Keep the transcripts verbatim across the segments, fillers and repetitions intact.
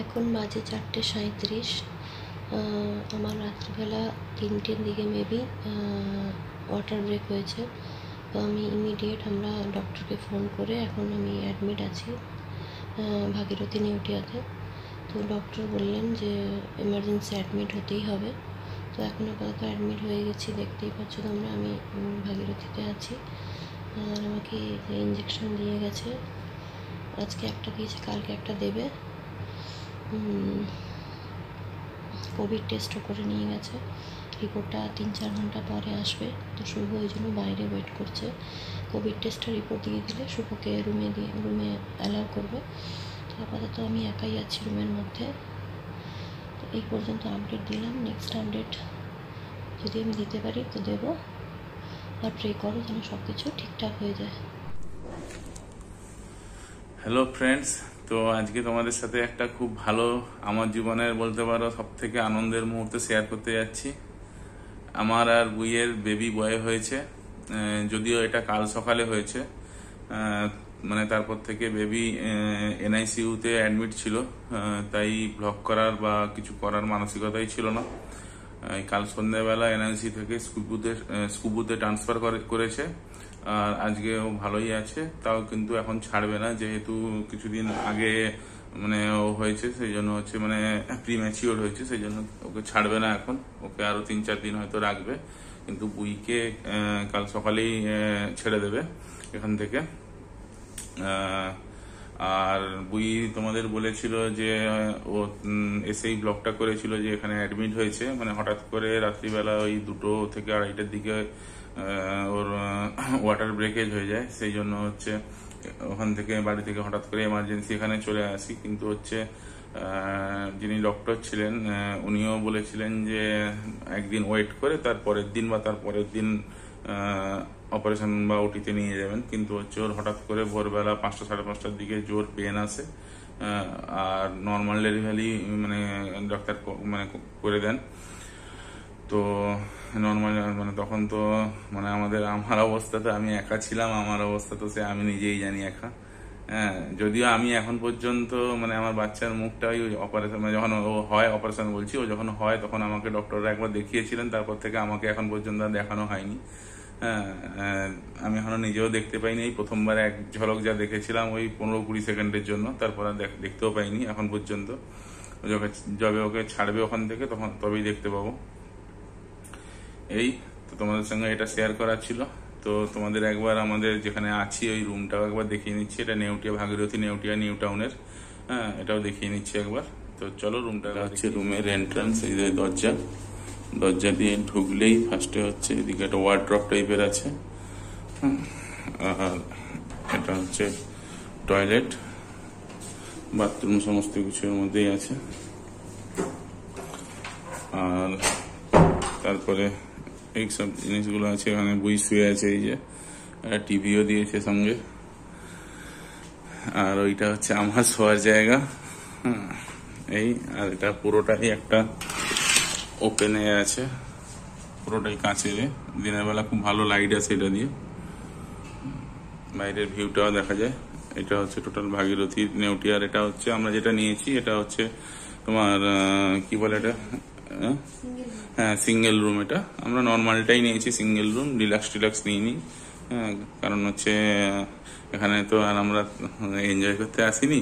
এখন বাজে চারটে সাঁইত্রিশ। আমার রাত্রিবেলা তিনটের দিকে মেবি ওয়াটার ব্রেক হয়েছে। তো আমি ইমিডিয়েট আমরা ডক্টরকে ফোন করে, এখন আমি অ্যাডমিট আছি ভাগীরথী নিউটিয়াতে। তো ডক্টর বললেন যে এমার্জেন্সি অ্যাডমিট হতেই হবে। তো এখন আপাতত অ্যাডমিট হয়ে গেছি, দেখতেই পাচ্ছ তোমরা। আমি ভাগীরথীতে আছি। আর আমাকে ইঞ্জেকশন দিয়ে গেছে, আজকে একটা দিয়েছে, কালকে একটা দেবে। কোভিড টেস্টও করে নিয়ে গেছে, রিপোর্টটা তিন চার ঘন্টা পরে আসবে। তো শুভ ওই জন্য বাইরে ওয়েট করছে। কোভিড টেস্টের রিপোর্ট দিয়ে দিলে শুভকে রুমে দিয়ে রুমে অ্যালাউ করবে। তো আপাতত আমি একাই আছি রুমের মধ্যে। তো এই পর্যন্ত আপডেট দিলাম। নেক্সট আপডেট যদি আমি দিতে পারি তো দেবো। আর প্রে করো যেন সব কিছু ঠিকঠাক হয়ে যায়। হ্যালো ফ্রেন্ডস, তো আজকে তোমাদের সাথে একটা খুব ভালো, আমার জীবনের বলতে পারো সব থেকে আনন্দের মুহূর্তে শেয়ার করতে যাচ্ছি। আমার আর বুইয়ের বেবি বয় হয়েছে, যদিও এটা কাল সকালে হয়েছে। মানে তারপর থেকে বেবি এনআইসিউতে অ্যাডমিট ছিল, তাই ব্লগ করার বা কিছু করার মানসিকতাই ছিল না। কাল সন্ধ্যাবেলা এনআইসি থেকে স্কুবুতে স্কুবুতে ট্রান্সফার করেছে। আর আজকেও ভালোই আছে, তাও কিন্তু এখন ছাড়বে না, যেহেতু কিছুদিন আগে মানে ও হয়েছে, সেই জন্য হচ্ছে মানে প্রি ম্যাচিওর হয়েছে, সেই জন্য ওকে ছাড়বে না এখন। ওকে আরও তিন চার দিন হয়তো রাখবে, কিন্তু বুইকে কাল সকালেই ছেড়ে দেবে এখান থেকে। আর বুই তোমাদের বলেছিল যে ও এসেই ব্লগটা করেছিল যে এখানে অ্যাডমিট হয়েছে। মানে হঠাৎ করে রাত্রিবেলা ওই দুটো থেকে আড়াইটার দিকে ওর ওয়াটার ব্রেকেজ হয়ে যায়, সেই জন্য হচ্ছে ওখান থেকে বাড়ি থেকে হঠাৎ করে এমার্জেন্সি এখানে চলে আসি। কিন্তু হচ্ছে যিনি ডক্টর ছিলেন উনিও বলেছিলেন যে একদিন ওয়েট করে তার পরের দিন বা তার পরের দিন অপারেশন বা ওটিতে নিয়ে যাবেন। কিন্তু হচ্ছে ওর হঠাৎ করে ভোরবেলা পাঁচটা সাড়ে পাঁচটার দিকে জোর পেন আসে, আর নর্মাল ডেলিভারি মানে ডাক্তার মানে করে দেন। তো নর্মাল মানে তখন তো মানে আমাদের আমার অবস্থা তো আমি একা ছিলাম, আমার অবস্থা তো সে আমি নিজেই জানি একা। হ্যাঁ, যদিও আমি এখন পর্যন্ত মানে আমার বাচ্চার মুখটা ওই অপারেশন মানে যখন ও হয় অপারেশন বলছি ও যখন হয় তখন আমাকে ডক্টররা একবার দেখিয়েছিলেন, তারপর থেকে আমাকে এখন পর্যন্ত দেখানো হয়নি। হ্যাঁ, আমি এখনো নিজেও দেখতে পাইনি। এই প্রথমবার এক ঝলক যা দেখেছিলাম ওই পনেরো কুড়ি সেকেন্ডের জন্য, তারপর আর দেখতেও পাইনি এখন পর্যন্ত। যবে যবে ওকে ছাড়বে ওখান থেকে তখন তবেই দেখতে পাবো। এই তো তোমাদের সঙ্গে এটা শেয়ার করা ছিল। তো তোমাদের একবার আমাদের যেখানে আছি ওই রুমটাও একবার দেখিয়ে নিচ্ছি। এটা নেউটিয়া, ভাগীরথী নেউটিয়া, নিউ টাউনের। হ্যাঁ, এটাও দেখিয়ে নিচ্ছি একবার। তো চলো রুমটা হচ্ছে রুমের এন্ট্রান্স, এই যে দরজা। দরজা দিয়ে ঢুকলেই ফার্স্টে হচ্ছে এদিকে একটা ওয়ার্ড্রপ টাইপের আছে, আর এটা হচ্ছে টয়লেট, বাথরুম সমস্ত কিছুর মধ্যেই আছে। আর তারপরে এইসব জিনিসগুলো আছে। এখানে বই শুয়ে আছে, এই যে একটা টিভিও দিয়েছে সঙ্গে। আর ওইটা হচ্ছে আমার শোয়ার জায়গা। হ্যাঁ, এই আর এটা পুরোটাই একটা ওপেন এ আছে, পুরোটাই কাঁচের। দিনের বেলা খুব ভালো লাইট আছে এটা দিয়ে, বাইরের ভিউটাও দেখা যায়। এটা হচ্ছে টোটাল ভাগীরথী নেউটিয়ার। এটা হচ্ছে আমরা যেটা নিয়েছি এটা হচ্ছে তোমার কি বলে এটা, হ্যাঁ সিঙ্গেল রুম। এটা আমরা নর্মালটাই নিয়েছি, সিঙ্গেল রুম, ডিলাক্স ডিলাক্স নিইনি। হ্যাঁ, কারণ হচ্ছে এখানে তো আর আমরা এনজয় করতে আসিনি।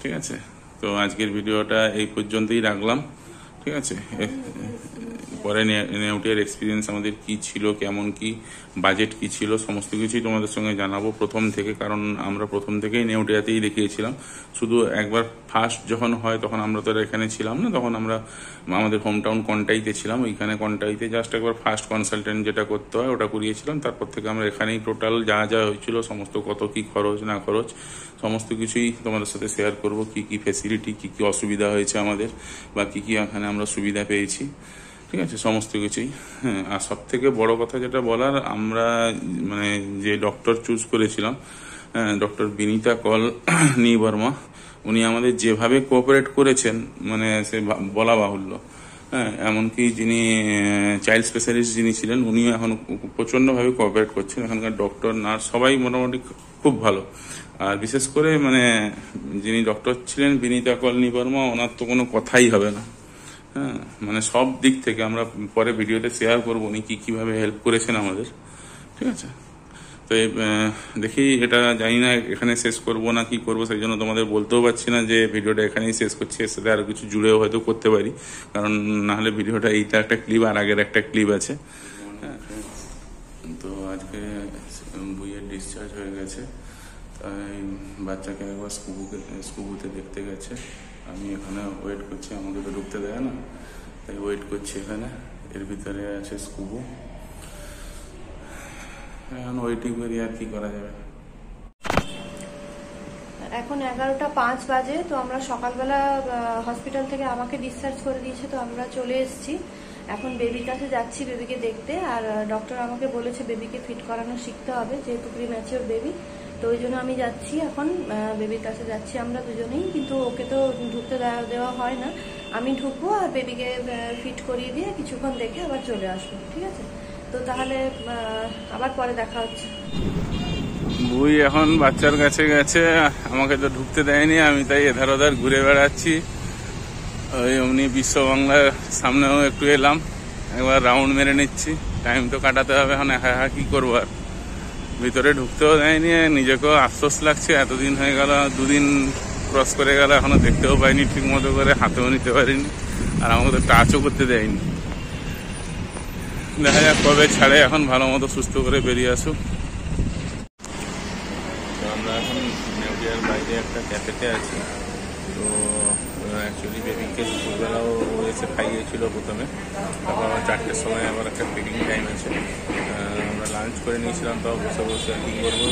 ঠিক আছে, তো আজকের ভিডিওটা এই পর্যন্তই রাখলাম। ঠিক আছে, পরে নেউটিয়ার এক্সপিরিয়েন্স আমাদের কি ছিল, কেমন কি বাজেট কি ছিল, সমস্ত কিছুই তোমাদের সঙ্গে জানাবো প্রথম থেকে। কারণ আমরা প্রথম থেকেই নেউটিয়াতেই দেখিয়েছিলাম, শুধু একবার ফার্স্ট যখন হয় তখন আমরা তো এখানে ছিলাম না, তখন আমরা আমাদের হোমটাউন কন্টাইতে ছিলাম। ওইখানে কন্টাইতে জাস্ট একবার ফার্স্ট কনসালটেন্ট যেটা করতে হয় ওটা করিয়েছিলাম। তারপর থেকে আমরা এখানেই টোটাল যা যা হয়েছিল সমস্ত, কত কি খরচ না খরচ, সমস্ত কিছুই তোমাদের সাথে শেয়ার করব। কি কি ফ্যাসিলিটি, কি কি অসুবিধা হয়েছে আমাদের, বা কি কি এখানে আমরা সুবিধা পেয়েছি। ঠিক আছে, সমস্ত কিছুই। হ্যাঁ, আর সব থেকে বড় কথা যেটা বলার, আমরা মানে যে ডক্টর চুজ করেছিলাম, ডক্টর বিনীতা কল নি বর্মা, উনি আমাদের যেভাবে কোঅপারেট করেছেন মানে সে বলা বাহুল্য। হ্যাঁ, এমনকি যিনি চাইল্ড স্পেশালিস্ট যিনি ছিলেন উনিও এখন প্রচণ্ডভাবে কোঅপারেট করছেন। এখানকার ডক্টর নার্স সবাই মোটামুটি খুব ভালো। আর বিশেষ করে মানে যিনি ডক্টর ছিলেন বিনীতা কলনি বর্মা, ওনার তো কোনো কথাই হবে না। হ্যাঁ, মানে সব দিক থেকে আমরা পরে ভিডিওতে শেয়ার করবো উনি কী কীভাবে হেল্প করেছেন আমাদের। ঠিক আছে, তো দেখি এটা জানি না এখানে শেষ করব না কি করব, সেই জন্য তোমাদের বলতেও পারছি না যে ভিডিওটা এখানেই শেষ করছি, এর সাথে আরও কিছু জুড়েও হয়তো করতে পারি, কারণ নাহলে ভিডিওটা এইটা একটা ক্লিপ আর আগের একটা ক্লিপ আছে। তো আজকে বুইয়ের ডিসচার্জ হয়ে গেছে, তাই বাচ্চাকে একবার স্কুবুকে স্কুবুতে দেখতে গেছে, আমি এখানে ওয়েট করছি, আমাকে তো ঢুকতে দেয় না, তাই ওয়েট করছি এখানে। এর ভিতরে আছে স্কুবু, এখন ওয়েটিং করি আর কি করা যাবে। এখন এগারোটা পাঁচ বাজে, তো আমরা সকালবেলা হসপিটাল থেকে আমাকে ডিসচার্জ করে দিয়েছে, তো আমরা চলে এসেছি, এখন বেবির কাছে যাচ্ছি বেবিকে দেখতে। আর ডক্টর আমাকে বলেছে বেবিকে ফিট করানো শিখতে হবে, যেহেতু প্রিম্যাচিওর বেবি, তো ওই জন্য আমি যাচ্ছি, এখন বেবির কাছে যাচ্ছি আমরা দুজনেই, কিন্তু ওকে তো ঢুকতে দেওয়া হয় না, আমি ঢুকবো আর বেবিকে ফিট করিয়ে দিয়ে কিছুক্ষণ দেখে আবার চলে আসবো। ঠিক আছে, তো তাহলে আবার পরে দেখা হচ্ছে। বুই এখন বাচ্চার কাছে গেছে, আমাকে তো ঢুকতে দেয়নি, আমি তাই এধার ওধার ঘুরে বেড়াচ্ছি, ওই অমনি বিশ্ব বাংলার সামনেও একটু এলাম, একবার রাউন্ড মেরে নিচ্ছি, টাইম তো কাটাতে হবে, এখন একা একা কী করবো। আর ভিতরে ঢুকতেও দেয়নি, নিজেকেও আফসোস লাগছে, এতদিন হয়ে গেল, দুদিন ক্রস করে গেল, এখনও দেখতেও পাইনি ঠিক মতো করে, হাতেও নিতে পারিনি, আর আমাকে তো টাচও করতে দেয়নি। দেখা যাক কবে ছাড়ে, এখন ভালো মতো সুস্থ করে বেরিয়ে আসুক। তো আমরা এখন নেওটিয়ার বাইরে একটা ক্যাফেতে আছি, তো অ্যাকচুয়ালি বেবিকে দুপুরবেলাও এসে খাইয়েছিল প্রথমে, তারপর আমার চারটের সময় আমার একটা ফিডিং টাইম আছে, আমরা লাঞ্চ করে নিয়েছিলাম, তাও বসে বসে আর কি করবো,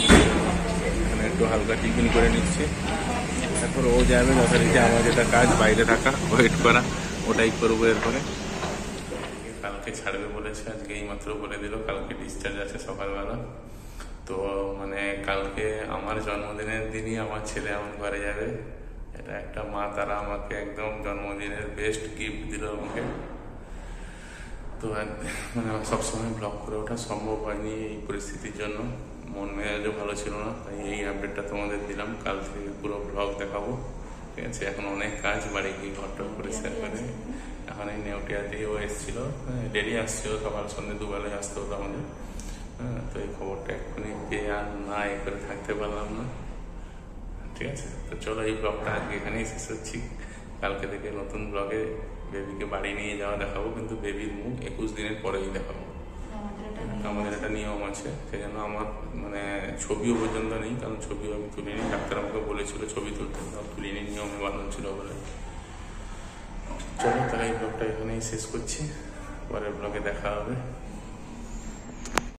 এখানে একটু হালকা টিফিন করে নিচ্ছি, তারপর ও যাবে যথারীতি আমার যেটা কাজ বাইরে থাকা ওয়েট করা, ওটাই করবো। এরপরে কালকে ছাড়বে বলেছে, আজকে এই মাত্র বলে দিল কালকে ডিসচার্জ আছে সকালবেলা, তো মানে কালকে আমার জন্মদিনের দিনই আমার ছেলে আমার ঘরে যাবে, এটা একটা মা তারা আমাকে একদম জন্মদিনের বেস্ট গিফট দিল আমাকে, তো মানে সবসময় ব্লগ করে ওঠা সম্ভব হয়নি এই পরিস্থিতির জন্য, মন মেজাজও ভালো ছিল না, তাই এই আপডেটটা তোমাদের দিলাম, কাল থেকে পুরো ব্লগ দেখাবো। ঠিক আছে, এখন অনেক কাজ বাড়ি গিয়ে ঘরটা পরিষ্কার করে, এখন এই নেওটিয়াতেও এসেছিল, ডেলি আসছিল, সকাল সন্ধ্যে দুবেলায় আসতে হতো আমাদের, হ্যাঁ, তো এই খবরটা এক্ষুনি পেয়ে আর না এ করে থাকতে পারলাম না। ঠিক আছে, তো চলো এই ব্লগটা আজকে এখানেই শেষ হচ্ছি, কালকে থেকে নতুন ব্লগে বেবিকে বাড়ি নিয়ে যাওয়া দেখাবো, কিন্তু বেবির মুখ একুশ দিনের পরেই দেখাবো, আমাদের একটা নিয়ম আছে, সেই জন্য আমার মানে ছবিও পর্যন্ত নেই, কারণ ছবিও আমি তুলিনি, ডাক্তার আমাকে বলেছিল ছবি তুলতে, তাও তুলিনি, নিয়মে বানানো ছিল বলে। চলো তাহলে এই ব্লগটা এখানেই শেষ করছি, পরের ব্লগে দেখা হবে।